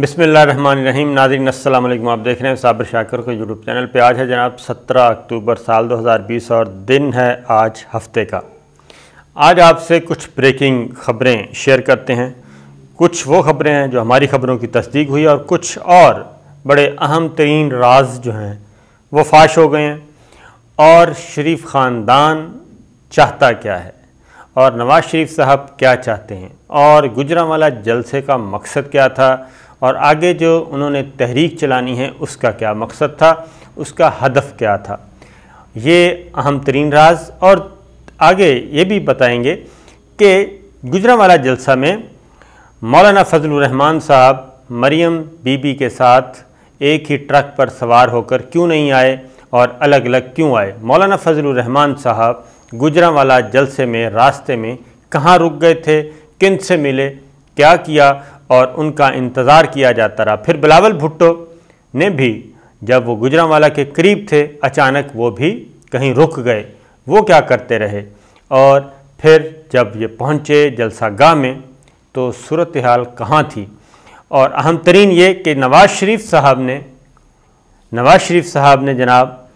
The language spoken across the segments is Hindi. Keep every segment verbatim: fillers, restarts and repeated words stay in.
बिस्मिल्लाहिर्रहमानिर्रहीम नाज़रीन अस्सलाम अलैकुम। आप देख रहे हैं साबर शाकिर के यूट्यूब चैनल पे। आज है जनाब सत्रह अक्टूबर साल दो हज़ार बीस और दिन है आज हफ्ते का। आज आपसे कुछ ब्रेकिंग ख़बरें शेयर करते हैं। कुछ वो ख़बरें हैं जो हमारी ख़बरों की तस्दीक हुई और कुछ और बड़े अहम तरीन राज जो हैं वो फाश हो गए हैं और शरीफ ख़ानदान चाहता क्या है और नवाज़ शरीफ साहब क्या चाहते हैं और गुजरांवाला जलसे का मकसद क्या था और आगे जो उन्होंने तहरीक चलानी है उसका क्या मकसद था, उसका हदफ क्या था, ये अहम तरीन राज। और आगे ये भी बताएंगे कि गुजरांवाला जलसा में मौलाना फजलुर रहमान साहब मरियम बीबी के साथ एक ही ट्रक पर सवार होकर क्यों नहीं आए और अलग अलग क्यों आए। मौलाना फजलुर रहमान साहब गुजरांवाला जलसे में रास्ते में कहाँ रुक गए थे, किन से मिले, क्या किया और उनका इंतज़ार किया जाता रहा। फिर बिलावल भुट्टो ने भी जब वो गुजरांवाला के करीब थे अचानक वो भी कहीं रुक गए, वो क्या करते रहे। और फिर जब ये पहुँचे जलसागाह में तो सूरत हाल कहाँ थी। और अहम तरीन ये कि नवाज़ शरीफ साहब ने नवाज़ शरीफ साहब ने जनाब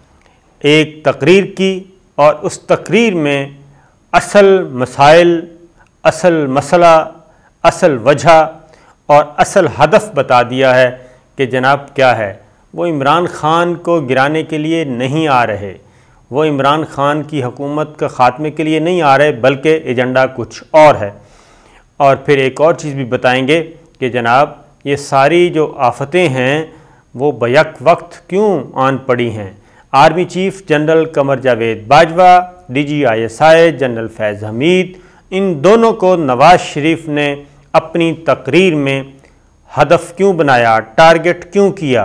एक तकरीर की और उस तकरीर में असल मसाइल, असल मसला, असल वजह और असल हदफ बता दिया है कि जनाब क्या है। वो इमरान खान को गिराने के लिए नहीं आ रहे, वो इमरान खान की हुकूमत के ख़ात्मे के लिए नहीं आ रहे, बल्कि एजेंडा कुछ और है। और फिर एक और चीज़ भी बताएंगे कि जनाब ये सारी जो आफतें हैं वो बैक वक्त क्यों आन पड़ी हैं। Army chief general Qamar Javed Bajwa, D G I S I general Faiz Hamid, इन दोनों को नवाज़ शरीफ ने अपनी तकरीर में हदफ क्यों बनाया, टारगेट क्यों किया।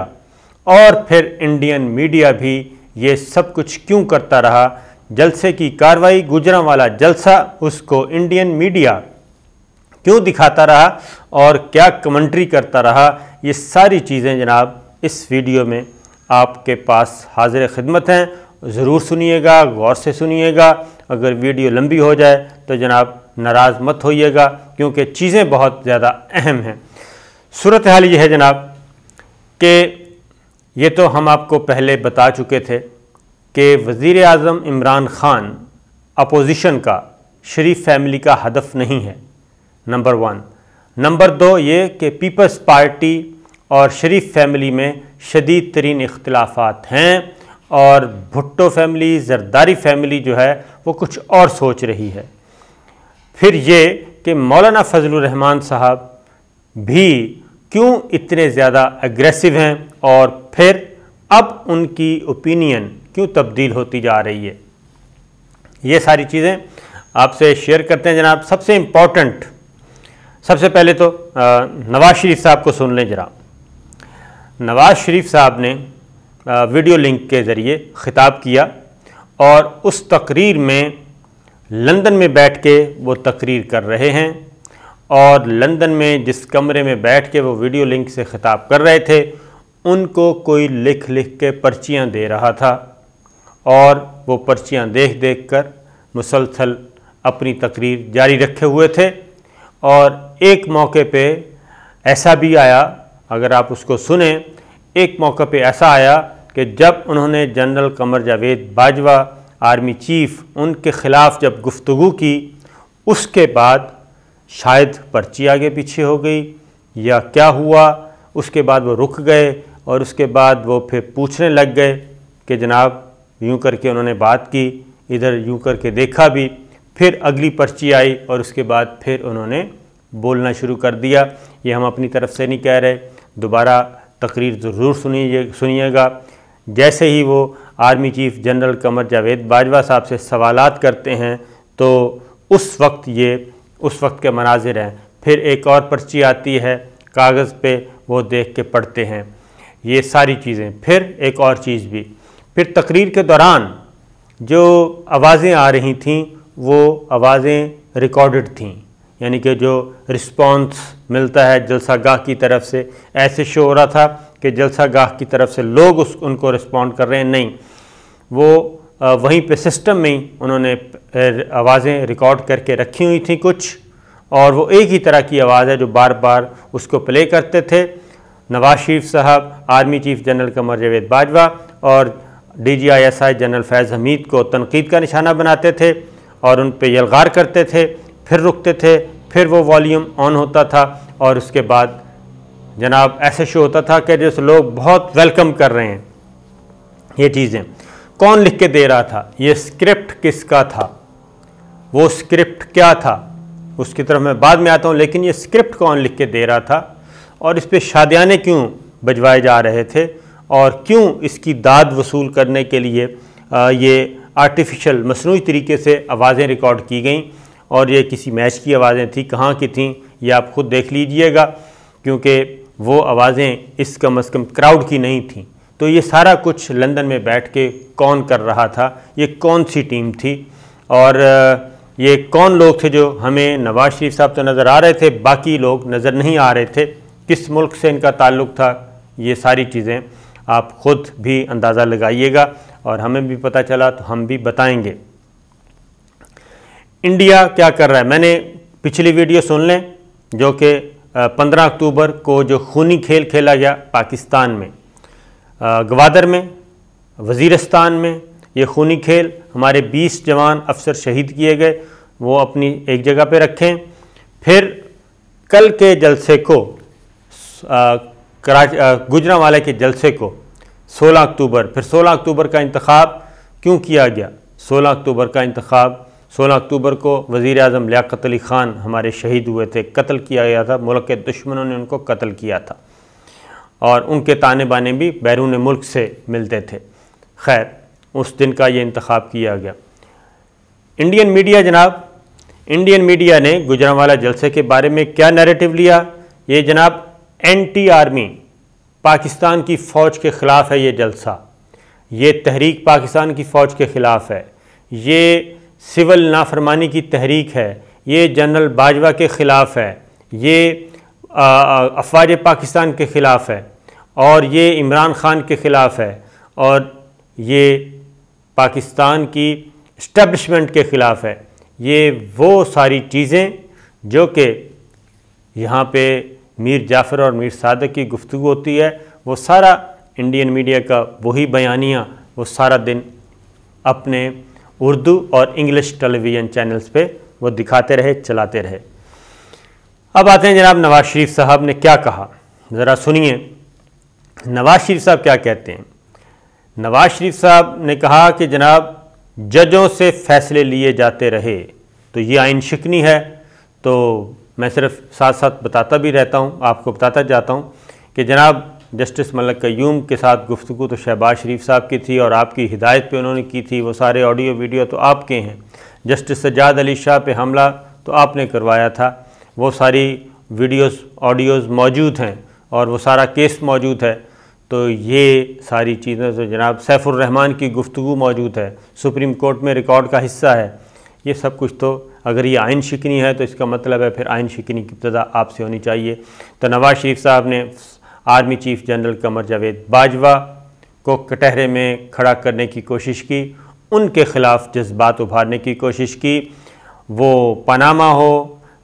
और फिर इंडियन मीडिया भी ये सब कुछ क्यों करता रहा। जलसे की कार्रवाई, गुजरांवाला जलसा, उसको इंडियन मीडिया क्यों दिखाता रहा और क्या कमेंट्री करता रहा, ये सारी चीज़ें जनाब इस वीडियो में आपके पास हाजिर खिदमत हैं। ज़रूर सुनिएगा, गौर से सुनिएगा। अगर वीडियो लंबी हो जाए तो जनाब नाराज़ मत होइएगा क्योंकि चीज़ें बहुत ज़्यादा अहम हैं। सूरत हाल ये है जनाब कि ये तो हम आपको पहले बता चुके थे कि वज़ीर आज़म इमरान ख़ान अपोजिशन का, शरीफ फैमिली का हदफ नहीं है, नंबर वन। नंबर दो ये कि पीपल्स पार्टी और शरीफ फैमिली में शदीद तरीन इख्तिलाफ़ात हैं और भुट्टो फैमिली, जरदारी फैमिली जो है वो कुछ और सोच रही है। फिर ये कि मौलाना फजलुर रहमान साहब भी क्यों इतने ज़्यादा अग्रेसिव हैं और फिर अब उनकी ओपिनियन क्यों तब्दील होती जा रही है। ये सारी चीज़ें आपसे शेयर करते हैं जनाब। सबसे इम्पॉर्टेंट, सबसे पहले तो नवाज़ शरीफ साहब को सुन लें जरा। नवाज़ शरीफ साहब ने वीडियो लिंक के ज़रिए ख़िताब किया और उस तकरीर में लंदन में बैठ के वो तकरीर कर रहे हैं और लंदन में जिस कमरे में बैठ के वो वीडियो लिंक से ख़िताब कर रहे थे उनको कोई लिख लिख के पर्चियाँ दे रहा था और वो पर्चियाँ देख देख कर मुसलसल अपनी तकरीर जारी रखे हुए थे। और एक मौके पे ऐसा भी आया, अगर आप उसको सुने, एक मौके पे ऐसा आया कि जब उन्होंने general Qamar Javed Bajwa army chief उनके ख़िलाफ़ जब गुफ्तगू की उसके बाद शायद पर्ची आगे पीछे हो गई या क्या हुआ, उसके बाद वो रुक गए और उसके बाद वो फिर पूछने लग गए कि जनाब यूं करके उन्होंने बात की, इधर यूं करके देखा भी, फिर अगली पर्ची आई और उसके बाद फिर उन्होंने बोलना शुरू कर दिया। ये हम अपनी तरफ से नहीं कह रहे, दोबारा तकरीर ज़रूर सुनिए सुनिएगा जैसे ही वो army chief general Qamar Javed Bajwa साहब से सवालात करते हैं तो उस वक्त ये उस वक्त के मनाजिर हैं। फिर एक और पर्ची आती है कागज़ पे, वो देख के पढ़ते हैं, ये सारी चीज़ें। फिर एक और चीज़ भी, फिर तकरीर के दौरान जो आवाज़ें आ रही थीं वो आवाज़ें रिकॉर्डेड थीं, यानी कि जो रिस्पॉन्स मिलता है जलसागाह की तरफ से। ऐसे शो हो रहा था कि जलसागाह की तरफ से लोग उस उनको रिस्पॉन्ड कर रहे हैं, नहीं, वो वहीं पे सिस्टम में ही उन्होंने आवाज़ें रिकॉर्ड करके रखी हुई थी कुछ, और वो एक ही तरह की आवाज़ है जो बार बार उसको प्ले करते थे। नवाज शरीफ साहब army chief general Qamar Javed Bajwa और डीजीआईएसआई जनरल फैज़ हमीद को तनकीद का निशाना बनाते थे और उन पर यलगार करते थे, फिर रुकते थे, फिर वो वॉल्यूम ऑन होता था और उसके बाद जनाब ऐसे शो होता था कि जैसे लोग बहुत वेलकम कर रहे हैं। ये चीज़ें कौन लिख के दे रहा था, ये स्क्रिप्ट किसका था, वो स्क्रिप्ट क्या था, उसकी तरफ मैं बाद में आता हूँ। लेकिन ये स्क्रिप्ट कौन लिख के दे रहा था और इस पर शादियाने क्यों बजवाए जा रहे थे और क्यों इसकी दाद वसूल करने के लिए आ, ये आर्टिफिशियल मसनूई तरीके से आवाज़ें रिकॉर्ड की गईं और ये किसी मैच की आवाज़ें थी, कहाँ की थीं ये आप ख़ुद देख लीजिएगा क्योंकि वो आवाज़ें इस कम अज़ कम क्राउड की नहीं थीं। तो ये सारा कुछ लंदन में बैठ के कौन कर रहा था, ये कौन सी टीम थी और ये कौन लोग थे जो हमें नवाज शरीफ साहब तो नज़र आ रहे थे, बाकी लोग नज़र नहीं आ रहे थे, किस मुल्क से इनका ताल्लुक़ था, ये सारी चीज़ें आप ख़ुद भी अंदाज़ा लगाइएगा और हमें भी पता चला तो हम भी बताएंगे। इंडिया क्या कर रहा है, मैंने पिछली वीडियो सुन लें जो कि पंद्रह अक्टूबर को जो खूनी खेल खेला गया पाकिस्तान में, ग्वादर में, वजीरस्तान में, ये खूनी खेल, हमारे बीस जवान अफसर शहीद किए गए, वो अपनी एक जगह पे रखें। फिर कल के जलसे को गुजरांवाला के जलसे को सोलह अक्टूबर, फिर सोलह अक्टूबर का इंतखाब क्यों किया गया, सोलह अक्टूबर का इंतखाब, सोलह अक्टूबर को वज़ीर आज़म लियाक़त अली ख़ान हमारे शहीद हुए थे, कत्ल किया गया था, मुल्क के दुश्मनों ने उनको कत्ल किया था और उनके ताने बाने भी बैरून मुल्क से मिलते थे। खैर उस दिन का ये इंतखाब किया गया। इंडियन मीडिया जनाब, इंडियन मीडिया ने गुजरांवाला जलसे के बारे में क्या नैरेटिव लिया, ये जनाब एंटी आर्मी, पाकिस्तान की फ़ौज के ख़िलाफ़ है ये जलसा, ये तहरीक पाकिस्तान की फ़ौज के ख़िलाफ़ है, ये सिविल नाफरमानी की तहरीक है, ये जनरल बाजवा के ख़िलाफ़ है, ये अफवाज पाकिस्तान के ख़िलाफ़ है और ये इमरान खान के ख़िलाफ़ है और ये पाकिस्तान की इस्टेब्लिशमेंट के ख़िलाफ़ है। ये वो सारी चीज़ें जो कि यहाँ पे मीर जाफ़र और मीर सादक की गुफ्तगू होती है, वो सारा इंडियन मीडिया का वही बयानिया वो सारा दिन अपने उर्दू और इंग्लिश टेलीविज़न चैनल्स पे वो दिखाते रहे, चलाते रहे। अब आते हैं जनाब नवाज़ शरीफ साहब ने क्या कहा, ज़रा सुनिए नवाज़ शरीफ साहब क्या कहते हैं। नवाज़ शरीफ साहब ने कहा कि जनाब जजों से फ़ैसले लिए जाते रहे तो ये आइन शिकनी है। तो मैं सिर्फ साथ साथ बताता भी रहता हूँ, आपको बताता जाता हूँ कि जनाब जस्टिस मलक कयूम के साथ गुफ्तगू तो शहबाज शरीफ साहब की थी और आपकी हिदायत पे उन्होंने की थी, वो सारे ऑडियो वीडियो तो आपके हैं। जस्टिस सज्जाद अली शाह पे हमला तो आपने करवाया था, वो सारी वीडियोस ऑडियोज़ मौजूद हैं और वो सारा केस मौजूद है। तो ये सारी चीज़ें, तो जनाब सैफुर रहमान की गुफ्तगू मौजूद है, सुप्रीम कोर्ट में रिकॉर्ड का हिस्सा है, ये सब कुछ। तो अगर ये आइन शिकनी है तो इसका मतलब है फिर आइन शिकनी की इब्तदा आपसे होनी चाहिए। तो नवाज़ शरीफ साहब ने army chief general Qamar Javed Bajwa को कटहरे में खड़ा करने की कोशिश की, उनके ख़िलाफ़ जज्बात उभारने की कोशिश की, वो पनामा हो,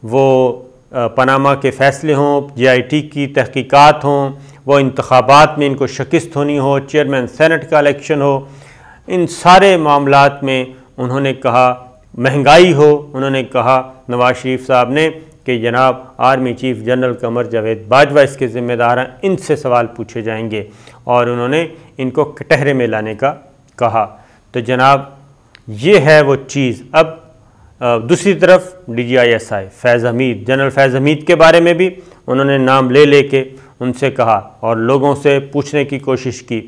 वो पनामा के फ़ैसले हों, जे आई टी की तहकीकात हों, वो इंतखाबात में इनको शिकस्त होनी हो, चेयरमैन सेनेट का इलेक्शन हो, इन सारे मामलात में उन्होंने कहा महंगाई हो। उन्होंने कहा नवाज़ शरीफ साहब ने कि जनाब army chief general Qamar Javed Bajwa इसके ज़िम्मेदार हैं, इनसे सवाल पूछे जाएंगे और उन्होंने इनको कटहरे में लाने का कहा। तो जनाब ये है वो चीज़। अब दूसरी तरफ डीजीआईएसआई फैज़ हमीद, जनरल फैज़ हमीद के बारे में भी उन्होंने नाम ले लेके उनसे कहा और लोगों से पूछने की कोशिश की।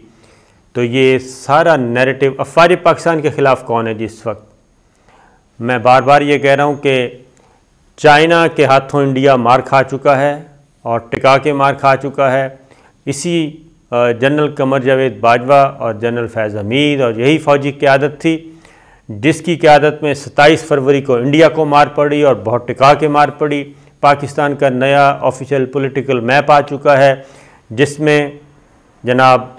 तो ये सारा नैरेटिव अफवाज पाकिस्तान के ख़िलाफ़ कौन है जिस वक्त, मैं बार बार ये कह रहा हूँ कि चाइना के हाथों इंडिया मार खा चुका है और टिका के मार खा चुका है। इसी जनरल कमर जावेद बाजवा और जनरल फैज़ हमीद और यही फ़ौजी क़यादत थी जिसकी क़यादत में सत्ताईस फरवरी को इंडिया को मार पड़ी और बहुत टिका के मार पड़ी। पाकिस्तान का नया ऑफिशियल पॉलिटिकल मैप आ चुका है जिसमें जनाब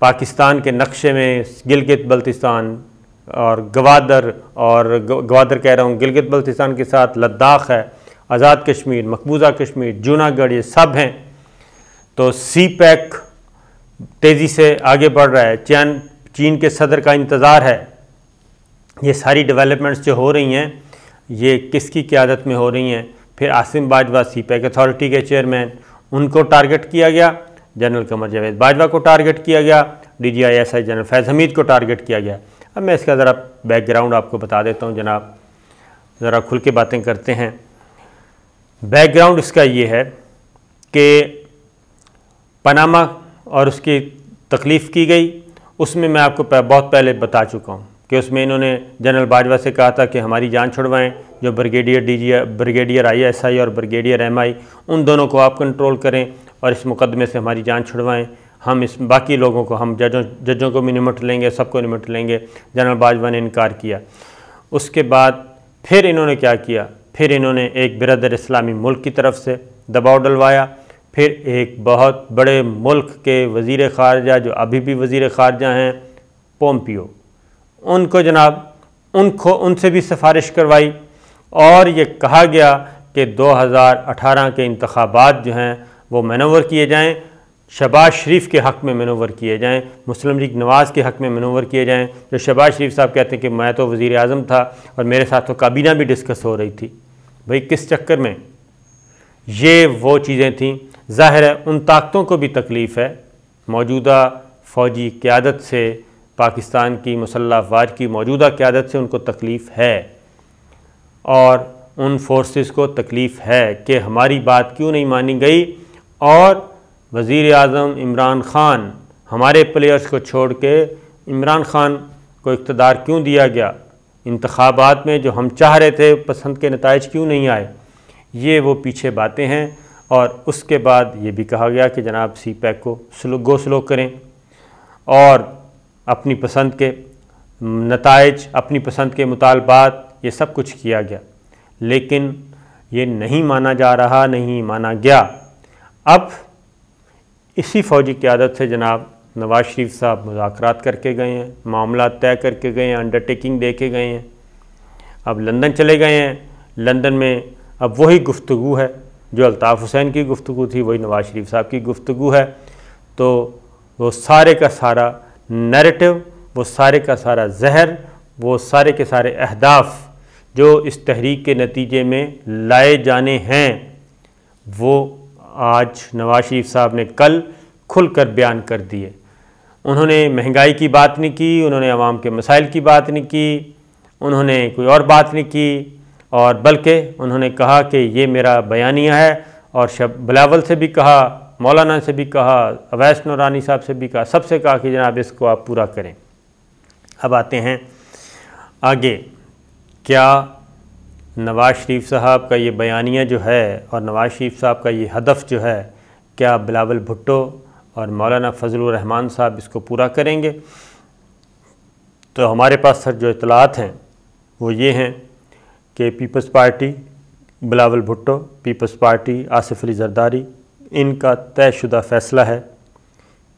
पाकिस्तान के नक्शे में गिलगित बल्तिस्तान और गवादर, और गवादर कह रहा हूँ, गिलगित बल्तिस्तान के साथ लद्दाख है, आज़ाद कश्मीर, मकबूजा कश्मीर, जूनागढ़, ये सब हैं। तो सीपैक तेज़ी से आगे बढ़ रहा है, चीन चीन के सदर का इंतज़ार है। ये सारी डेवलपमेंट्स जो हो रही हैं ये किसकी क़यादत में हो रही हैं? फिर आसिम बाजवा सीपैक अथॉरिटी के चेयरमैन, उनको टारगेट किया गया, जनरल कमर जावेद बाजवा को टारगेट किया गया, डीजीआईएसआई जनरल फैज़ हमीद को टारगेट किया गया। अब मैं इसका ज़रा बैकग्राउंड आपको बता देता हूँ जनाब, ज़रा खुल के बातें करते हैं। बैकग्राउंड इसका ये है कि पनामा और उसकी तकलीफ़ की गई, उसमें मैं आपको बहुत पहले बता चुका हूँ कि उसमें इन्होंने जनरल बाजवा से कहा था कि हमारी जान छुड़वाएं, जो ब्रिगेडियर डीजी ब्रिगेडियर आईएसआई और ब्रिगेडियर एमआई, उन दोनों को आप कंट्रोल करें और इस मुकदमे से हमारी जान छुड़वाएं। हम इस बाकी लोगों को, हम जजों जजों को भी निमट लेंगे, सबको निमट लेंगे। जनरल बाजवा ने इनकार किया। उसके बाद फिर इन्होंने क्या किया? फिर इन्होंने एक बिरादर इस्लामी मुल्क की तरफ से दबाव डलवाया, फिर एक बहुत बड़े मुल्क के वज़ीर ख़ारजा जो अभी भी वज़ीर ख़ारजा हैं पोम्पियो, उनको जनाब उनको उनसे भी सिफारिश करवाई और ये कहा गया कि दो हज़ार अठारह के इंतखाबात जो हैं वो मनोवर किए जाएं, शहबाज शरीफ के हक़ में मनोवर किए जाएं, मुस्लिम लीग नवाज़ के हक़ में मनोवर किए जाएं। जो शहबाज शरीफ साहब कहते हैं कि मैं तो वज़ीर आज़म था और मेरे साथ तो काबीना भी डिस्कस हो रही थी। भाई किस चक्कर में? ये वो चीज़ें थीं। ज़ाहिर है उन ताकतों को भी तकलीफ़ है, मौजूदा फ़ौजी क़यादत से, पाकिस्तान की मुसल्ह अफवाज की मौजूदा क़यादत से उनको तकलीफ़ है और उन फोर्सेस को तकलीफ़ है कि हमारी बात क्यों नहीं मानी गई और वज़ीर आज़म इमरान ख़ान, हमारे प्लेयर्स को छोड़ के इमरान ख़ान को इक़्तिदार क्यों दिया गया? इंतख़ाबात में जो हम चाह रहे थे पसंद के नताइज क्यों नहीं आए? ये वो पीछे बातें हैं। और उसके बाद ये भी कहा गया कि जनाब सी पैक को स्लो गो स्लो करें और अपनी पसंद के नताइज, अपनी पसंद के मुतालबात, ये सब कुछ किया गया, लेकिन ये नहीं माना जा रहा, नहीं माना गया। अब इसी फ़ौजी क़यादत से जनाब नवाज़ शरीफ साहब मुज़ाकरात करके गए हैं, मामला तय करके गए हैं, अंडरटेकिंग दे के गए हैं, अब लंदन चले गए हैं। लंदन में अब वही गुफ्तगू है जो अल्ताफ़ हुसैन की गुफ्तगू थी, वही नवाज़ शरीफ साहब की गुफ्तगू है। तो वो सारे का सारा नैरेटिव, वो सारे का सारा जहर, वो सारे के सारे अहदाफ जो इस तहरीक के नतीजे में लाए जाने हैं, वो आज नवाज़ शरीफ साहब ने कल खुलकर बयान कर दिए। उन्होंने महंगाई की बात नहीं की, उन्होंने आवाम के मसाइल की बात नहीं की, उन्होंने कोई और बात नहीं की, और बल्कि उन्होंने कहा कि ये मेरा बयानिया है। और शब बिलावल से भी कहा, मौलाना से भी कहा, अवैस नौरानी साहब से भी कहा, सबसे कहा कि जनाब इसको आप पूरा करें। अब आते हैं आगे, क्या नवाज़ शरीफ साहब का ये बयानिया जो है और नवाज़ शरीफ साहब का ये हदफ़ जो है, क्या बिलावल भुट्टो और मौलाना फजलुर रहमान साहब इसको पूरा करेंगे? तो हमारे पास सर जो इतलात हैं वो ये हैं कि peoples party Bilawal Bhutto, peoples party Asif Ali Zardari, इनका तयशुदा फ़ैसला है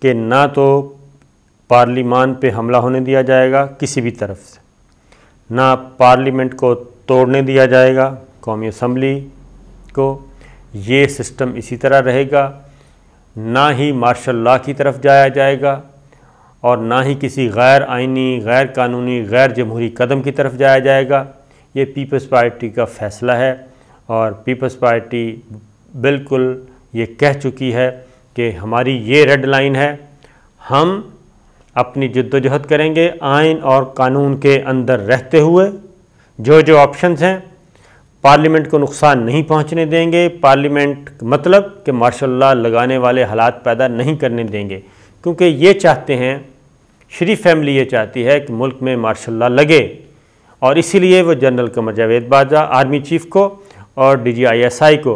कि ना तो पार्लिमान पे हमला होने दिया जाएगा किसी भी तरफ से, ना पार्लियामेंट को तोड़ने दिया जाएगा, कौमी असम्बली को, ये सिस्टम इसी तरह रहेगा, ना ही मार्शल लॉ की तरफ जाया जाएगा और ना ही किसी गैर आइनी, गैर कानूनी, गैर जमहूरी कदम की तरफ जाया जाएगा। ये पीपल्स पार्टी का फ़ैसला है और पीपल्स पार्टी बिल्कुल ये कह चुकी है कि हमारी ये रेड लाइन है, हम अपनी जद्दोजहद करेंगे आइन और कानून के अंदर रहते हुए, जो जो ऑप्शंस हैं, पार्लियामेंट को नुकसान नहीं पहुंचने देंगे, पार्लियामेंट मतलब कि मार्शल लॉ लगाने वाले हालात पैदा नहीं करने देंगे, क्योंकि ये चाहते हैं, शरीफ फैमिली ये चाहती है कि मुल्क में मार्शल लॉ लगे। और इसीलिए वो general Qamar Javed Bajwa army chief को और डी जी आई एस आई को,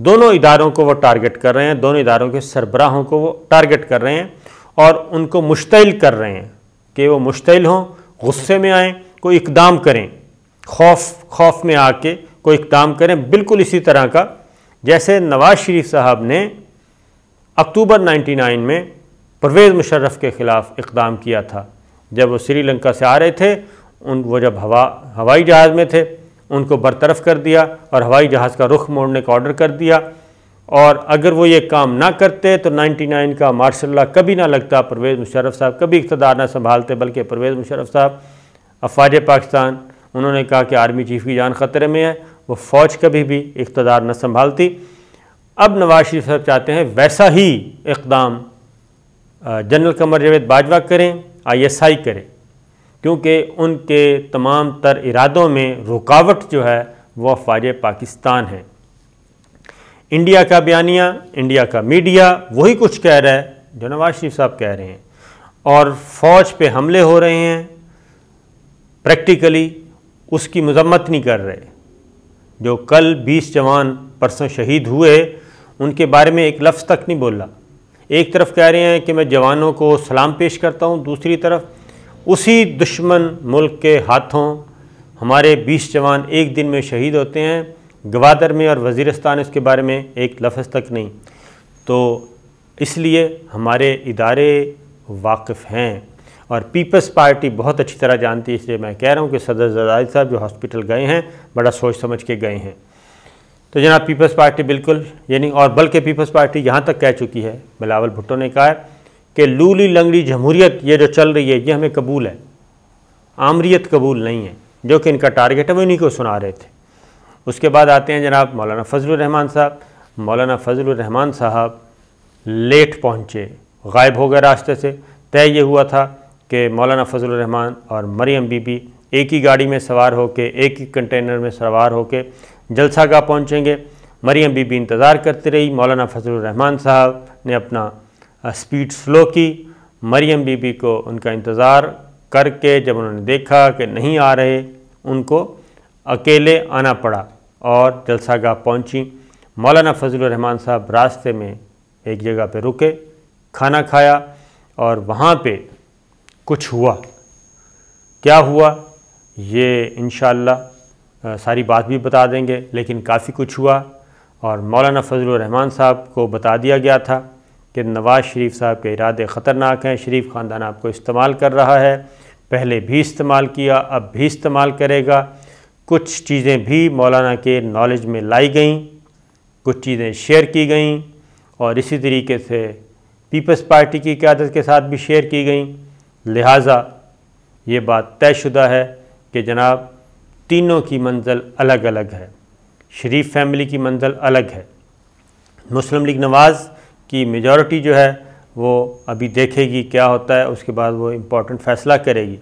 दोनों इदारों को वो टारगेट कर रहे हैं, दोनों इदारों के सरबराहों को वो टारगेट कर रहे हैं और उनको मुश्तिल कर रहे हैं कि वो मुश्तिल हों, गुस्से में आएँ, कोई इकदाम करें, खौफ खौफ में आके कोई इकदाम करें। बिल्कुल इसी तरह का जैसे नवाज़ शरीफ साहब ने अक्टूबर नाइन्टी नाइन में परवेज़ मुशर्रफ के ख़िलाफ़ इकदाम किया था, जब वो श्रीलंका से आ रहे थे, उन वो जब हवा हवाई जहाज़ में थे, उनको बरतरफ़ कर दिया और हवाई जहाज़ का रुख मोड़ने का ऑर्डर कर दिया और अगर वो ये काम ना करते तो निन्यानवे का मार्शल लॉ कभी ना लगता, परवेज़ मुशर्रफ साहब कभी इक़्तिदार ना संभालते। बल्कि परवेज़ मुशर्रफ साहब अफवाज पाकिस्तान, उन्होंने कहा कि आर्मी चीफ़ की जान ख़तरे में है, वो फ़ौज कभी भी इक़्तिदार ना संभालती। अब नवाज़ शरीफ साहब चाहते हैं वैसा ही इकदाम जनरल कमर जावेद बाजवा करें, आई एस आई करें, क्योंकि उनके तमाम तर इरादों में रुकावट जो है वह अफवाज पाकिस्तान है। इंडिया का बयानिया, इंडिया का मीडिया वही कुछ कह रहा है जो नवाज शरीफ साहब कह रहे हैं, और फ़ौज पे हमले हो रहे हैं प्रैक्टिकली, उसकी मजम्मत नहीं कर रहे। जो कल बीस जवान परसों शहीद हुए उनके बारे में एक लफ्ज़ तक नहीं बोला। एक तरफ कह रहे हैं कि मैं जवानों को सलाम पेश करता हूँ, दूसरी तरफ उसी दुश्मन मुल्क के हाथों हमारे बीस जवान एक दिन में शहीद होते हैं। गवादर में और वज़ीरिस्तान इसके बारे में एक लफ्ज़ तक नहीं। तो इसलिए हमारे इदारे वाकिफ़ हैं और पीपल्स पार्टी बहुत अच्छी तरह जानती है, इसलिए मैं कह रहा हूँ कि सदर जरदारी साहब जो हॉस्पिटल गए हैं बड़ा सोच समझ के गए हैं। तो जनाब पीपल्स पार्टी बिल्कुल यानी, और बल्कि पीपल्स पार्टी यहाँ तक कह चुकी है, बिलावल भुट्टो ने कहा कि लूली लंगड़ी जमहूरियत ये जो चल रही है ये हमें कबूल है, आमरीत कबूल नहीं है, जो कि इनका टारगेट है वो इन्हीं को सुना रहे थे। उसके बाद आते हैं जनाब मौलाना फजलुर रहमान साहब। मौलाना फजलुर रहमान साहब लेट पहुँचे, गायब हो गए रास्ते से। तय ये हुआ था कि मौलाना फजलुर रहमान और मरियम बीबी एक ही गाड़ी में सवार होकर, एक ही कंटेनर में सवार होकर जलसागाह पहुँचेंगे। मरियम बीबी इंतज़ार करती रही, मौलाना फजलुर रहमान साहब ने अपना स्पीड स्लो की। मरियम बीबी को उनका इंतज़ार करके जब उन्होंने देखा कि नहीं आ रहे, उनको अकेले आना पड़ा और जलसागाह पहुंची। मौलाना फजलुर रहमान साहब रास्ते में एक जगह पे रुके, खाना खाया और वहाँ पे कुछ हुआ। क्या हुआ ये इंशाअल्लाह सारी बात भी बता देंगे, लेकिन काफ़ी कुछ हुआ। और मौलाना फजलुर रहमान साहब को बता दिया गया था कि नवाज़ शरीफ साहब के इरादे ख़तरनाक हैं, शरीफ ख़ानदान आपको इस्तेमाल कर रहा है, पहले भी इस्तेमाल किया, अब भी इस्तेमाल करेगा। कुछ चीज़ें भी मौलाना के नॉलेज में लाई गईं, कुछ चीज़ें शेयर की गईं और इसी तरीके से पीपल्स पार्टी की क़यादत के साथ भी शेयर की गईं। लिहाजा ये बात तयशुदा है कि जनाब तीनों की मंजिल अलग अलग है। शरीफ फैमिली की मंजिल अलग है, मुस्लिम लीग नवाज़ की मेजॉरिटी जो है वो अभी देखेगी क्या होता है, उसके बाद वो इम्पोर्टेंट फ़ैसला करेगी।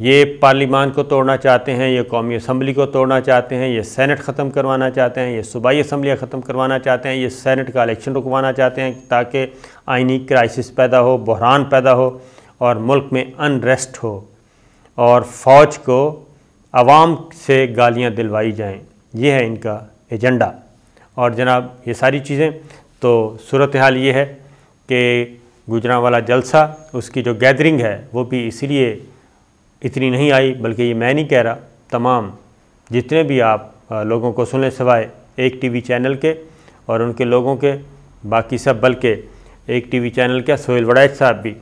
ये पार्लिमान को तोड़ना चाहते हैं, ये कौमी असम्बली को तोड़ना चाहते हैं, ये सैनट ख़त्म करवाना चाहते हैं, ये सूबाई असम्बलियाँ ख़त्म करवाना चाहते हैं, ये सैनट का इलेक्शन रुकवाना चाहते हैं ताकि आइनी क्राइसिस पैदा हो, बहरान पैदा हो और मुल्क में अनरेस्ट हो और फ़ौज को आवाम से गालियाँ दिलवाई जाएँ। ये है इनका एजेंडा। और जनाब ये सारी चीज़ें, तो सूरत हाल ये है कि गुजरांवाला जलसा, उसकी जो गैदरिंग है वो भी इसीलिए इतनी नहीं आई, बल्कि ये मैं नहीं कह रहा, तमाम जितने भी आप आ, लोगों को सुने सिवाए एक टीवी चैनल के और उनके लोगों के, बाकी सब, बल्कि एक टीवी चैनल के सोहेल वड़ैच साहब भी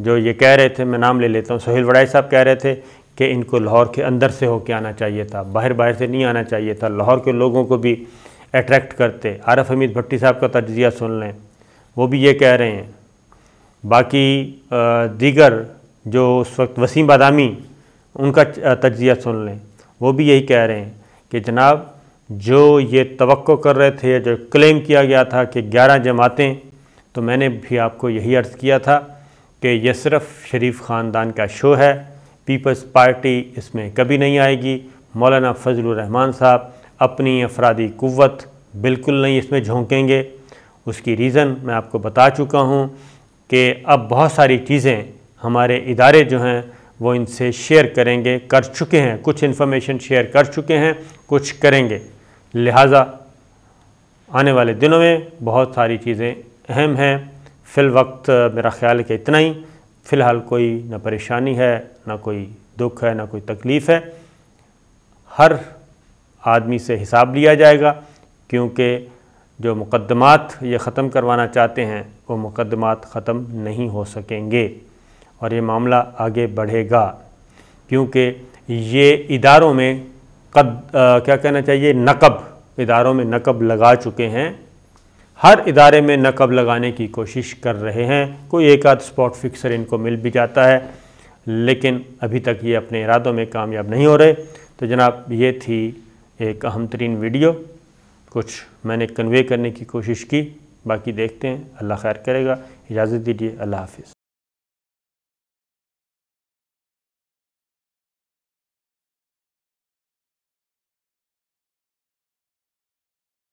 जो ये कह रहे थे, मैं नाम ले लेता हूँ, सोहेल वड़ैच साहब कह रहे थे कि इनको लाहौर के अंदर से होके आना चाहिए था, बाहर बाहर से नहीं आना चाहिए था, लाहौर के लोगों को भी अट्रैक्ट करते। आरिफ हमीद भट्टी साहब का तज्जिया सुन लें, वो भी ये कह रहे हैं। बाकी दीगर जो उस वक्त वसीम बादामी, उनका तज्जिया सुन लें, वो भी यही कह रहे हैं कि जनाब जो ये तवक्को कर रहे थे, जो क्लेम किया गया था कि ग्यारह जमातें, तो मैंने भी आपको यही अर्ज़ किया था कि यह सिर्फ शरीफ ख़ानदान का शो है, पीपल्स पार्टी इसमें कभी नहीं आएगी। मौलाना फजलुर रहमान साहब अपनी अफरादी कुव्वत बिल्कुल नहीं इसमें झोंकेंगे। उसकी रीज़न मैं आपको बता चुका हूँ कि अब बहुत सारी चीज़ें हमारे इदारे जो हैं वो इनसे शेयर करेंगे, कर चुके हैं, कुछ इन्फॉर्मेशन शेयर कर चुके हैं, कुछ करेंगे। लिहाजा आने वाले दिनों में बहुत सारी चीज़ें अहम हैं। फ़िल वक्त मेरा ख़्याल है कि इतना ही। फ़िलहाल कोई ना परेशानी है, ना कोई दुख है, ना कोई तकलीफ़ है। हर आदमी से हिसाब लिया जाएगा, क्योंकि जो मुकदमात ये ख़त्म करवाना चाहते हैं वो मुकदमात ख़त्म नहीं हो सकेंगे और ये मामला आगे बढ़ेगा, क्योंकि ये इदारों में कद आ, क्या कहना चाहिए, नकब, इदारों में नकब लगा चुके हैं हर इदारे में नकब लगाने की कोशिश कर रहे हैं। कोई एक आध स्पॉट फिक्सर इनको मिल भी जाता है, लेकिन अभी तक ये अपने इरादों में कामयाब नहीं हो रहे। तो जनाब, ये थी एक अहम तरीन वीडियो, कुछ मैंने कन्वे करने की कोशिश की। बाकी देखते हैं, अल्लाह खैर करेगा। इजाज़त दीजिए, अल्लाह हाफिज़।